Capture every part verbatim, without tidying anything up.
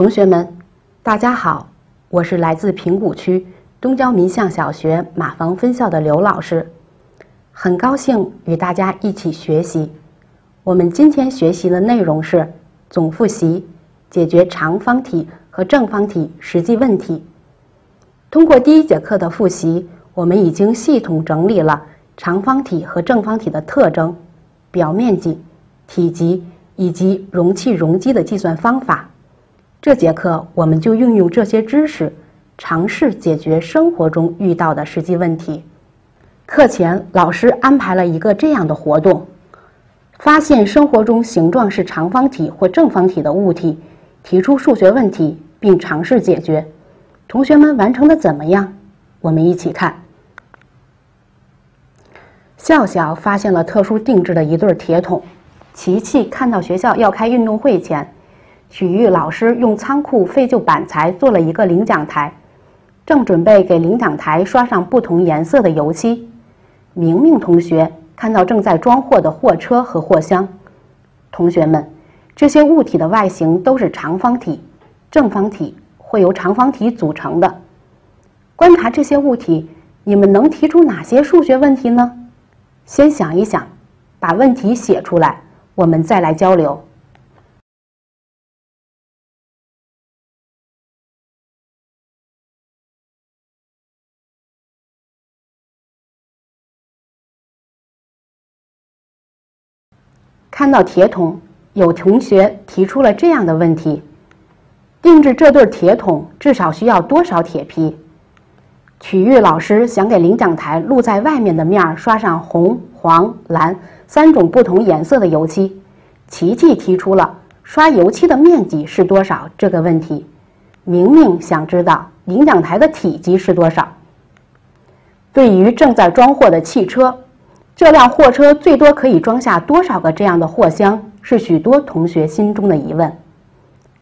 同学们，大家好，我是来自平谷区东郊民巷小学马房分校的刘老师，很高兴与大家一起学习。我们今天学习的内容是总复习，解决长方体和正方体实际问题。通过第一节课的复习，我们已经系统整理了长方体和正方体的特征、表面积、体积以及容器容积的计算方法。 这节课我们就运用这些知识，尝试解决生活中遇到的实际问题。课前老师安排了一个这样的活动：发现生活中形状是长方体或正方体的物体，提出数学问题并尝试解决。同学们完成的怎么样？我们一起看。笑笑发现了特殊定制的一对铁桶，琪琪看到学校要开运动会前， 体育老师用仓库废旧板材做了一个领奖台，正准备给领奖台刷上不同颜色的油漆。明明同学看到正在装货的货车和货箱。同学们，这些物体的外形都是长方体、正方体或由长方体组成的。观察这些物体，你们能提出哪些数学问题呢？先想一想，把问题写出来，我们再来交流。 看到铁桶，有同学提出了这样的问题：定制这对铁桶至少需要多少铁皮？体育老师想给领奖台露在外面的面儿刷上红、黄、蓝三种不同颜色的油漆。琪琪提出了刷油漆的面积是多少这个问题。明明想知道领奖台的体积是多少。对于正在装货的汽车， 这辆货车最多可以装下多少个这样的货箱，是许多同学心中的疑问。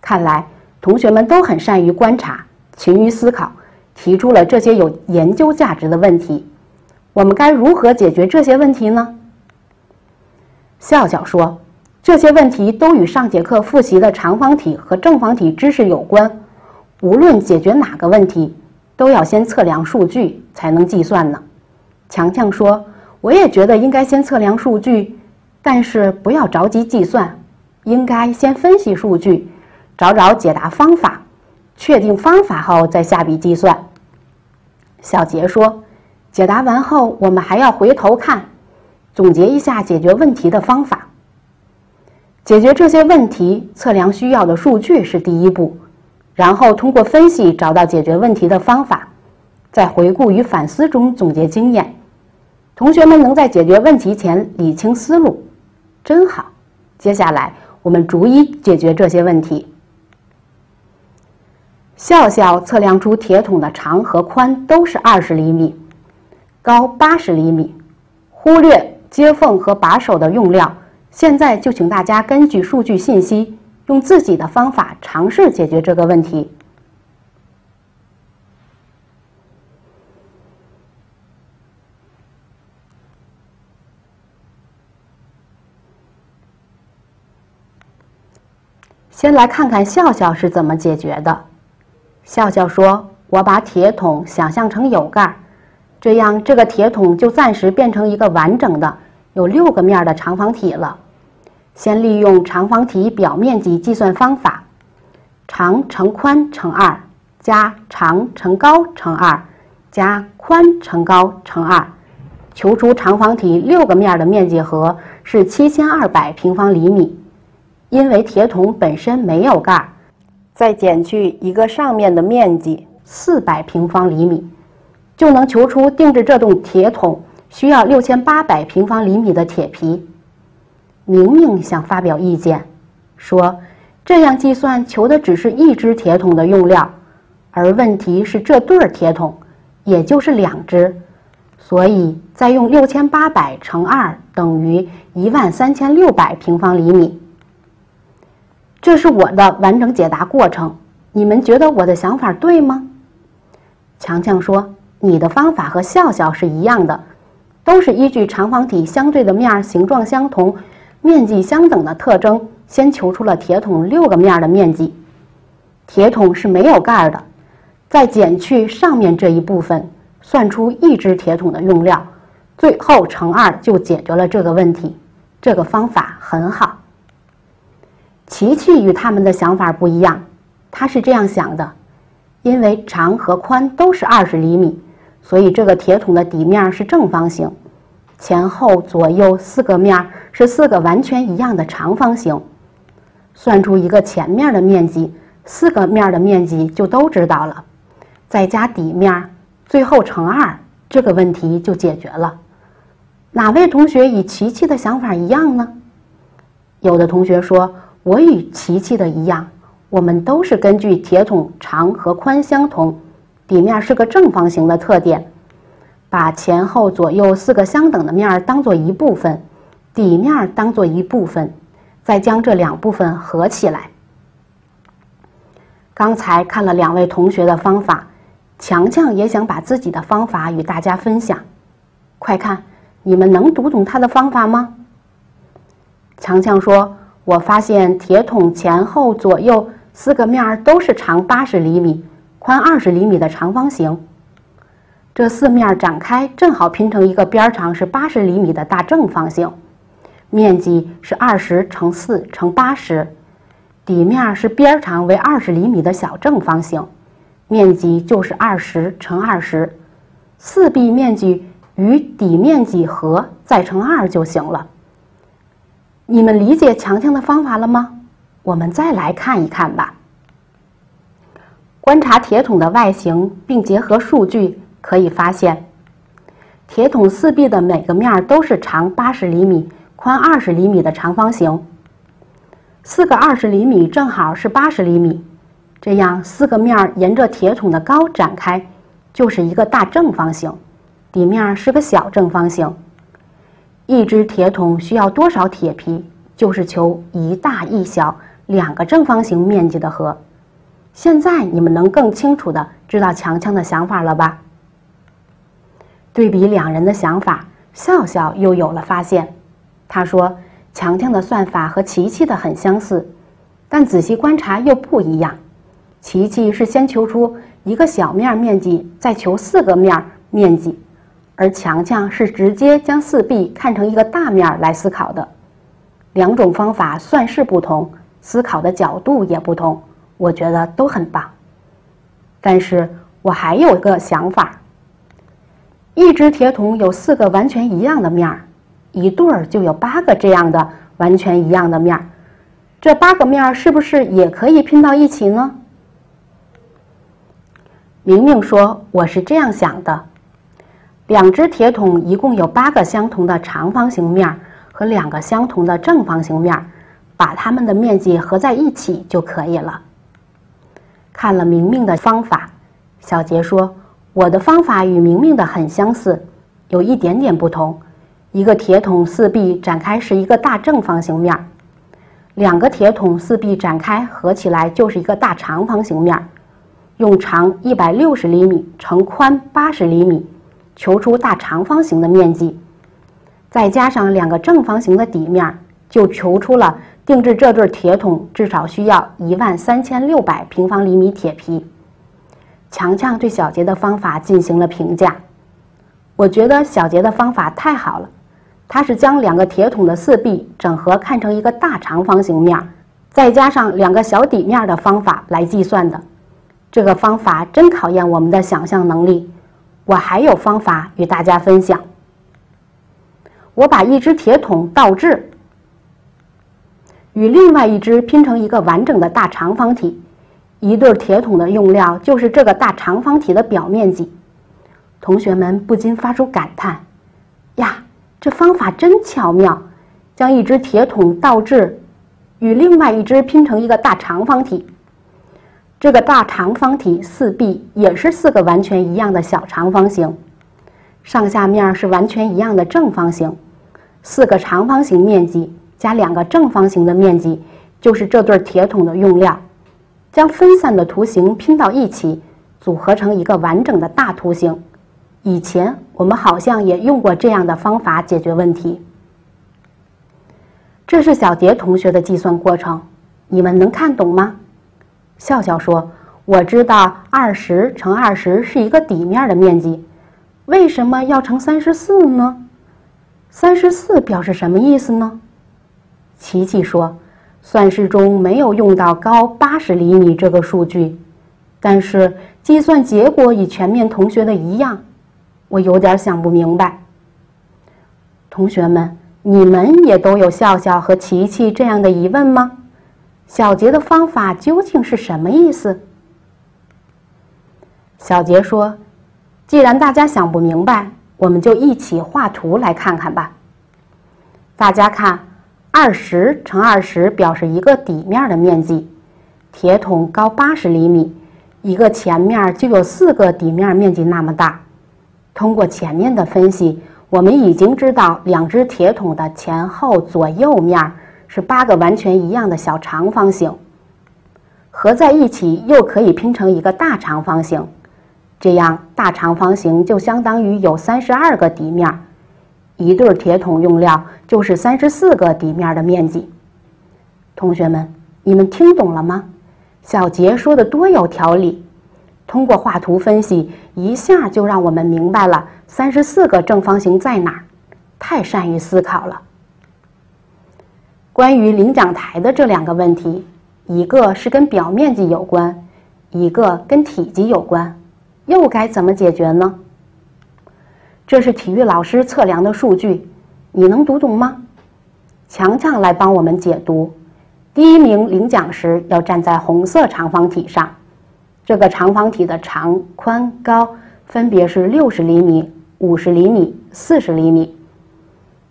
看来同学们都很善于观察，勤于思考，提出了这些有研究价值的问题。我们该如何解决这些问题呢？笑笑说：“这些问题都与上节课复习的长方体和正方体知识有关。无论解决哪个问题，都要先测量数据才能计算呢。”强强说： 我也觉得应该先测量数据，但是不要着急计算，应该先分析数据，找找解答方法，确定方法后再下笔计算。小杰说：“解答完后，我们还要回头看，总结一下解决问题的方法。解决这些问题，测量需要的数据是第一步，然后通过分析找到解决问题的方法，在回顾与反思中总结经验。” 同学们能在解决问题前理清思路，真好。接下来我们逐一解决这些问题。笑笑测量出铁桶的长和宽都是二十厘米，高八十厘米。忽略接缝和把手的用料。现在就请大家根据数据信息，用自己的方法尝试解决这个问题。 先来看看笑笑是怎么解决的。笑笑说：“我把铁桶想象成有盖，这样这个铁桶就暂时变成一个完整的、有六个面的长方体了。先利用长方体表面积计算方法：长乘宽乘二加长乘高乘二加宽乘高乘二，求出长方体六个面的面积和是七千二百平方厘米。” 因为铁桶本身没有盖，再减去一个上面的面积四百平方厘米，就能求出定制这栋铁桶需要 六千八百平方厘米的铁皮。明明想发表意见，说这样计算求的只是一只铁桶的用料，而问题是这对铁桶，也就是两只，所以再用 六千八百 乘二等于 一万三千六百平方厘米。 这是我的完整解答过程，你们觉得我的想法对吗？强强说：“你的方法和笑笑是一样的，都是依据长方体相对的面形状相同、面积相等的特征，先求出了铁桶六个面的面积。铁桶是没有盖的，再减去上面这一部分，算出一只铁桶的用量，最后乘二就解决了这个问题。这个方法很好。琪琪与他们的想法不一样，他是这样想的：因为长和宽都是二十厘米，所以这个铁桶的底面是正方形，前后左右四个面是四个完全一样的长方形。算出一个前面的面积，四个面的面积就都知道了，再加底面，最后乘二，这个问题就解决了。哪位同学与琪琪的想法一样呢？有的同学说：“我与琪琪的一样，我们都是根据铁桶长和宽相同，底面是个正方形的特点，把前后左右四个相等的面当做一部分，底面当做一部分。”再将这两部分合起来。刚才看了两位同学的方法，强强也想把自己的方法与大家分享。快看，你们能读懂他的方法吗？强强说：“我发现铁桶前后左右四个面都是长八十厘米、宽二十厘米的长方形，这四面展开正好拼成一个边长是八十厘米的大正方形。”面积是二十乘四乘八十，底面是边长为二十厘米的小正方形，面积就是二十乘二十，四壁面积与底面积和再乘二就行了。你们理解强强的方法了吗？我们再来看一看吧。观察铁桶的外形，并结合数据，可以发现，铁桶四壁的每个面都是长八十厘米。宽二十厘米的长方形，四个二十厘米正好是八十厘米，这样四个面沿着铁桶的高展开，就是一个大正方形，底面是个小正方形。一只铁桶需要多少铁皮？就是求一大一小两个正方形面积的和。现在你们能更清楚地知道强强的想法了吧？对比两人的想法，笑笑又有了发现。他说：“强强的算法和琪琪的很相似，但仔细观察又不一样。琪琪是先求出一个小面面积，再求四个面面积，而强强是直接将四壁看成一个大面来思考的。两种方法算式不同，思考的角度也不同，我觉得都很棒。但是我还有一个想法：一只铁桶有四个完全一样的面儿。”一对儿就有八个这样的完全一样的面儿，这八个面儿是不是也可以拼到一起呢？明明说：“我是这样想的，两只铁桶一共有八个相同的长方形面儿和两个相同的正方形面儿，把它们的面积合在一起就可以了。”看了明明的方法，小杰说：“我的方法与明明的很相似，有一点点不同。”一个铁桶四壁展开是一个大正方形面，两个铁桶四壁展开合起来就是一个大长方形面，用长一百六十厘米乘宽八十厘米，求出大长方形的面积，再加上两个正方形的底面，就求出了定制这对铁桶至少需要一万三千六百平方厘米铁皮。强强对小杰的方法进行了评价，我觉得小杰的方法太好了。它是将两个铁桶的四壁整合看成一个大长方形面，再加上两个小底面的方法来计算的。这个方法真考验我们的想象能力。我还有方法与大家分享。我把一只铁桶倒置，与另外一只拼成一个完整的大长方体，一对铁桶的用料就是这个大长方体的表面积。同学们不禁发出感叹：“呀！”这方法真巧妙，将一只铁桶倒置，与另外一只拼成一个大长方体。这个大长方体四壁也是四个完全一样的小长方形，上下面是完全一样的正方形。四个长方形面积加两个正方形的面积，就是这对铁桶的用料。将分散的图形拼到一起，组合成一个完整的大图形。以前我们好像也用过这样的方法解决问题。这是小杰同学的计算过程，你们能看懂吗？笑笑说：“我知道二十乘二十是一个底面的面积，为什么要乘三十四呢？三十四表示什么意思呢？”琪琪说：“算式中没有用到高八十厘米这个数据，但是计算结果与全面同学的一样，我有点想不明白。”同学们，你们也都有笑笑和琪琪这样的疑问吗？小杰的方法究竟是什么意思？小杰说：“既然大家想不明白，我们就一起画图来看看吧。大家看，二十乘二十表示一个底面的面积，铁桶高八十厘米，一个前面就有四个底面面积那么大。通过前面的分析，我们已经知道两只铁桶的前后左右面是八个完全一样的小长方形，合在一起又可以拼成一个大长方形，这样大长方形就相当于有三十二个底面，一对铁桶用料就是三十四个底面的面积。”同学们，你们听懂了吗？小杰说的多有条理。通过画图分析，一下就让我们明白了三十四个正方形在哪儿，太善于思考了。关于领奖台的这两个问题，一个是跟表面积有关，一个跟体积有关，又该怎么解决呢？这是体育老师测量的数据，你能读懂吗？强强来帮我们解读。第一名领奖时要站在红色长方体上。这个长方体的长、宽、高分别是六十厘米、五十厘米、四十厘米。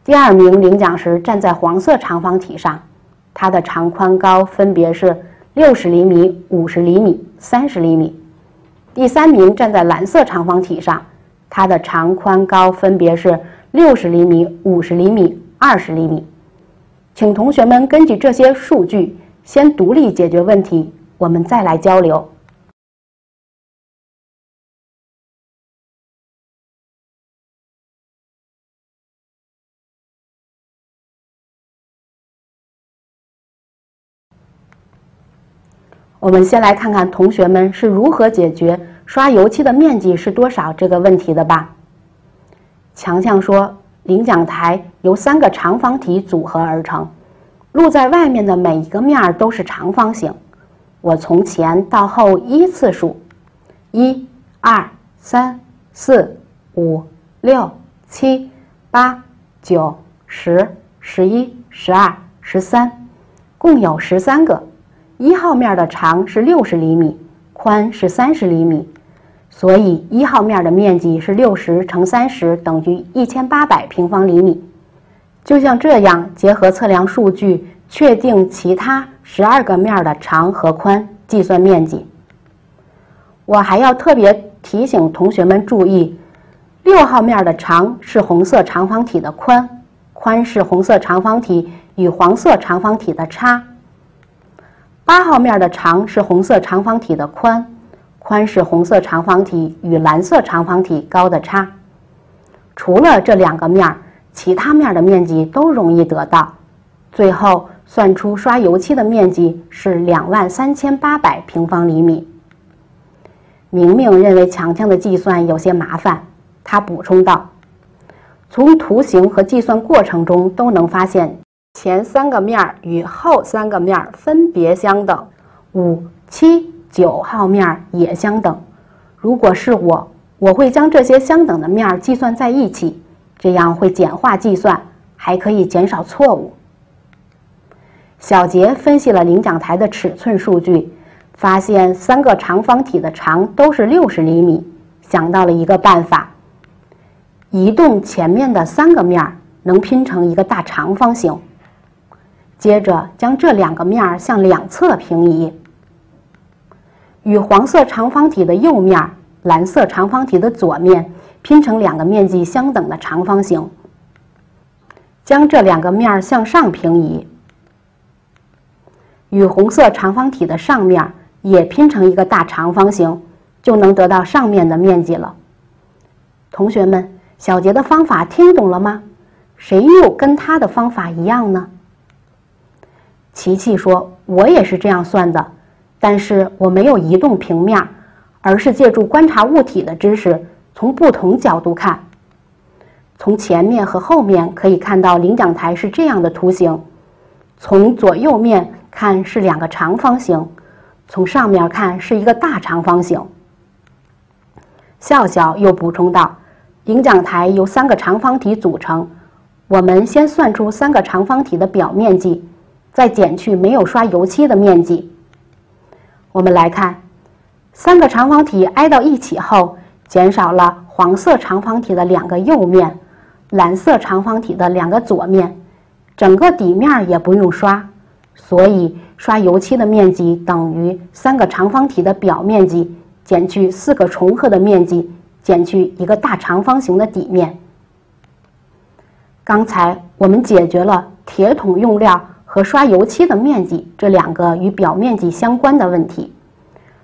第二名领奖时站在黄色长方体上，它的长、宽、高分别是六十厘米、五十厘米、三十厘米。第三名站在蓝色长方体上，它的长、宽、高分别是六十厘米、五十厘米、二十厘米。请同学们根据这些数据先独立解决问题，我们再来交流。我们先来看看同学们是如何解决刷油漆的面积是多少这个问题的吧。强强说，领奖台由三个长方体组合而成，露在外面的每一个面都是长方形。我从前到后依次数：一、二、三、四、五、六、七、八、九、十、十一、十二、十三，共有十三个。一号面的长是六十厘米，宽是三十厘米，所以一号面的面积是六十乘三十等于一千八百平方厘米。就像这样，结合测量数据，确定其他十二个面的长和宽，计算面积。我还要特别提醒同学们注意，六号面的长是红色长方体的宽，宽是红色长方体与黄色长方体的差。八号面的长是红色长方体的宽，宽是红色长方体与蓝色长方体高的差。除了这两个面，其他面的面积都容易得到。最后算出刷油漆的面积是两万三千八百平方厘米。明明认为强强的计算有些麻烦，他补充道：“从图形和计算过程中都能发现。”前三个面与后三个面分别相等，五、七、九号面也相等。如果是我，我会将这些相等的面计算在一起，这样会简化计算，还可以减少错误。小杰分析了领奖台的尺寸数据，发现三个长方体的长都是六十厘米，想到了一个办法：移动前面的三个面，能拼成一个大长方形。接着将这两个面向两侧平移，与黄色长方体的右面、蓝色长方体的左面拼成两个面积相等的长方形。将这两个面向上平移，与红色长方体的上面也拼成一个大长方形，就能得到上面的面积了。同学们，小杰的方法听懂了吗？谁又跟他的方法一样呢？琪琪说：“我也是这样算的，但是我没有移动平面，而是借助观察物体的知识，从不同角度看。从前面和后面可以看到领奖台是这样的图形，从左右面看是两个长方形，从上面看是一个大长方形。笑笑又补充道：“领奖台由三个长方体组成，我们先算出三个长方体的表面积，再减去没有刷油漆的面积。我们来看，三个长方体挨到一起后，减少了黄色长方体的两个右面，蓝色长方体的两个左面，整个底面也不用刷，所以刷油漆的面积等于三个长方体的表面积减去四个重合的面积减去一个大长方形的底面。”刚才我们解决了铁桶用料和刷油漆的面积这两个与表面积相关的问题。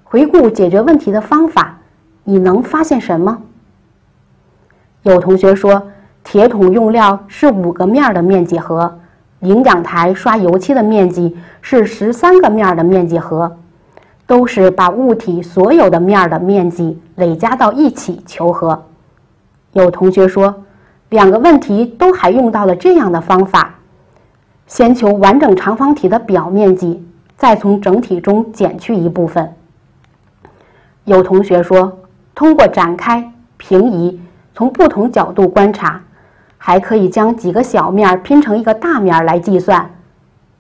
回顾解决问题的方法，你能发现什么？有同学说，铁桶用料是五个面的面积和，领奖台刷油漆的面积是十三个面的面积和，都是把物体所有的面的面积累加到一起求和。有同学说，两个问题都还用到了这样的方法，先求完整长方体的表面积，再从整体中减去一部分。有同学说，通过展开、平移，从不同角度观察，还可以将几个小面拼成一个大面来计算。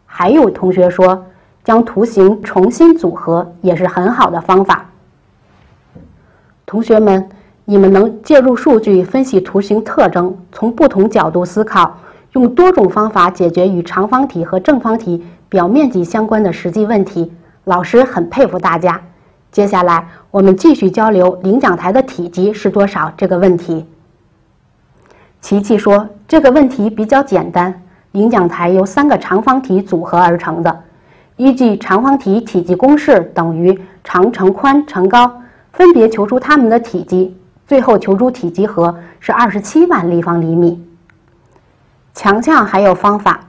还有同学说，将图形重新组合也是很好的方法。同学们，你们能借助数据分析图形特征，从不同角度思考，用多种方法解决与长方体和正方体表面积相关的实际问题，老师很佩服大家。接下来我们继续交流领奖台的体积是多少这个问题。琪琪说，这个问题比较简单，领奖台由三个长方体组合而成的，依据长方体体积公式等于长乘宽乘高，分别求出它们的体积，最后求出体积和是二十七万立方厘米。强强还有方法，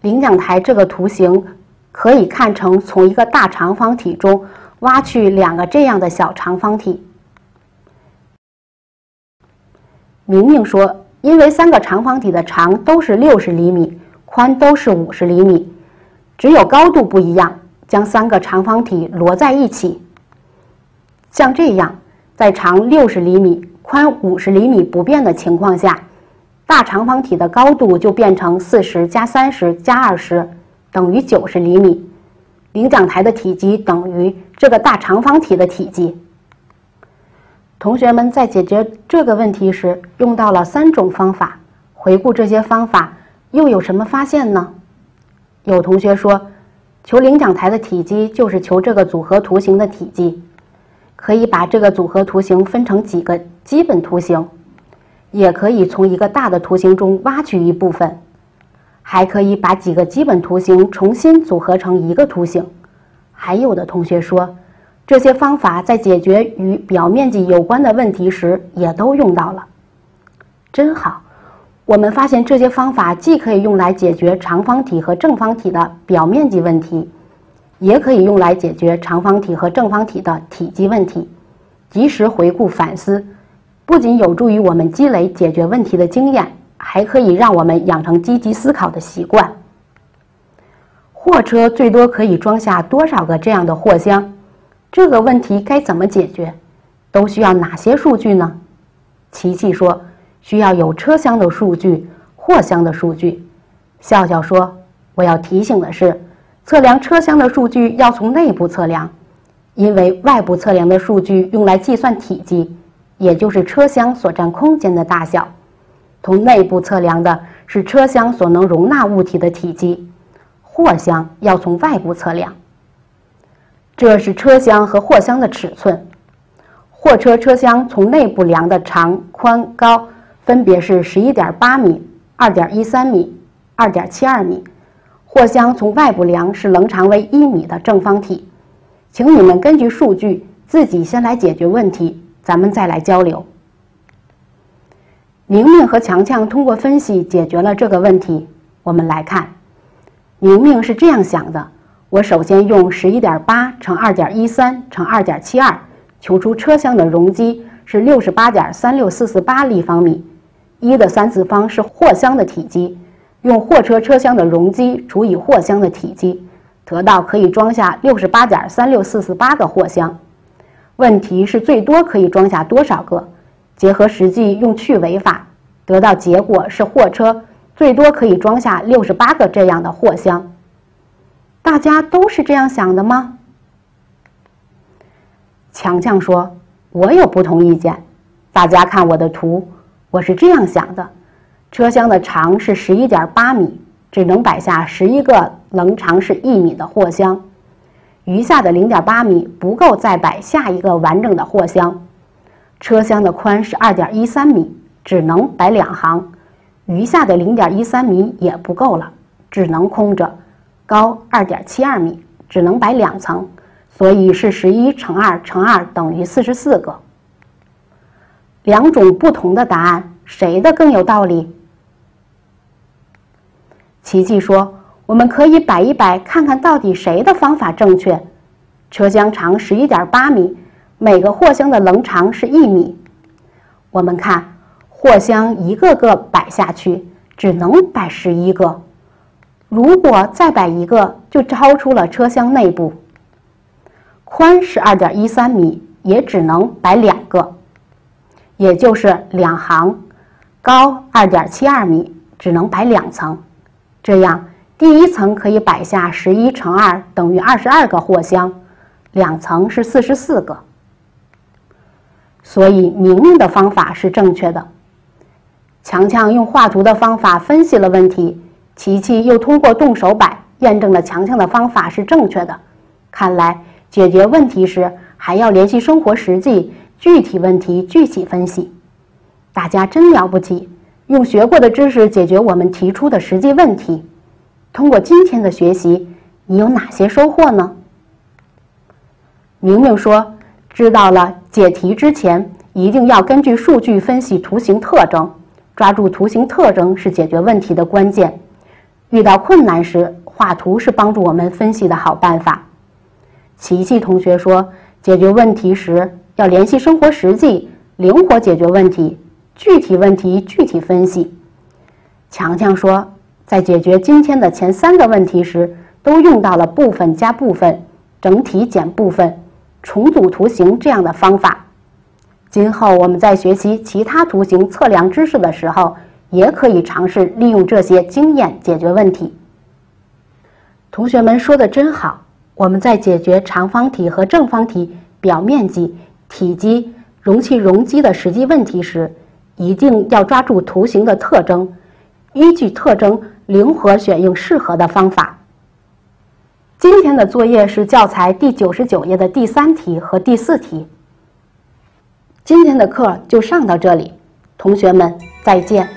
领奖台这个图形可以看成从一个大长方体中挖去两个这样的小长方体。明明说，因为三个长方体的长都是六十厘米，宽都是五十厘米，只有高度不一样，将三个长方体摞在一起。像这样，在长六十厘米、宽五十厘米不变的情况下，大长方体的高度就变成四十加三十加二十，等于九十厘米。领奖台的体积等于这个大长方体的体积。同学们在解决这个问题时用到了三种方法，回顾这些方法又有什么发现呢？有同学说，求领奖台的体积就是求这个组合图形的体积，可以把这个组合图形分成几个基本图形，也可以从一个大的图形中挖取一部分，还可以把几个基本图形重新组合成一个图形。还有的同学说，这些方法在解决与表面积有关的问题时也都用到了。真好，我们发现这些方法既可以用来解决长方体和正方体的表面积问题，也可以用来解决长方体和正方体的体积问题。及时回顾反思，不仅有助于我们积累解决问题的经验，还可以让我们养成积极思考的习惯。货车最多可以装下多少个这样的货箱？这个问题该怎么解决？都需要哪些数据呢？琪琪说，需要有车厢的数据、货箱的数据。笑笑说，我要提醒的是，测量车厢的数据要从内部测量，因为外部测量的数据用来计算体积，也就是车厢所占空间的大小。从内部测量的是车厢所能容纳物体的体积，货箱要从外部测量。这是车厢和货箱的尺寸。货车车厢从内部量的长、宽、高分别是 十一点八米、二点一三米、二点七二米。货箱从外部量是棱长为一米的正方体。请你们根据数据自己先来解决问题，咱们再来交流。明明和强强通过分析解决了这个问题。我们来看，明明是这样想的，我首先用 十一点八乘二点一三乘二点七二 求出车厢的容积是 六十八点三六四四八 立方米，一的三次方是货箱的体积，用货车车厢的容积除以货箱的体积，得到可以装下 六十八点三六四四八 个货箱。问题是最多可以装下多少个？结合实际用去尾法，得到结果是货车最多可以装下六十八个这样的货箱。大家都是这样想的吗？强强说：“我有不同意见。大家看我的图，我是这样想的：车厢的长是 十一点八 米，只能摆下十一个棱长是一米的货箱。余下的 零点八 米不够再摆下一个完整的货箱。车厢的宽是 二点一三 米，只能摆两行。 余下的 零点一三 米也不够了，只能空着。高 二点七二 米，只能摆两层，所以是十一乘二乘二等于四十四个。两种不同的答案，谁的更有道理？琪琪说：“我们可以摆一摆，看看到底谁的方法正确。车厢长 十一点八 米，每个货箱的棱长是一米。我们看。” 货箱一个个摆下去，只能摆十一个。如果再摆一个，就超出了车厢内部。宽是 二点一三 米，也只能摆两个，也就是两行。高 二点七二 米，只能摆两层。这样，第一层可以摆下十一乘二等于二十二个货箱，两层是四十四个。所以，明明的方法是正确的。 强强用画图的方法分析了问题，琪琪又通过动手摆验证了强强的方法是正确的。看来解决问题时还要联系生活实际，具体问题具体分析。大家真了不起，用学过的知识解决我们提出的实际问题。通过今天的学习，你有哪些收获呢？明明说，知道了解题之前一定要根据数据分析图形特征。 抓住图形特征是解决问题的关键。遇到困难时，画图是帮助我们分析的好办法。琪琪同学说，解决问题时要联系生活实际，灵活解决问题，具体问题具体分析。强强说，在解决今天的前三个问题时，都用到了部分加部分、整体减部分、重组图形这样的方法。 今后我们在学习其他图形测量知识的时候，也可以尝试利用这些经验解决问题。同学们说的真好，我们在解决长方体和正方体表面积、体积、容器容积的实际问题时，一定要抓住图形的特征，依据特征灵活选用适合的方法。今天的作业是教材第九十九页的第三题和第四题。 今天的课就上到这里，同学们再见。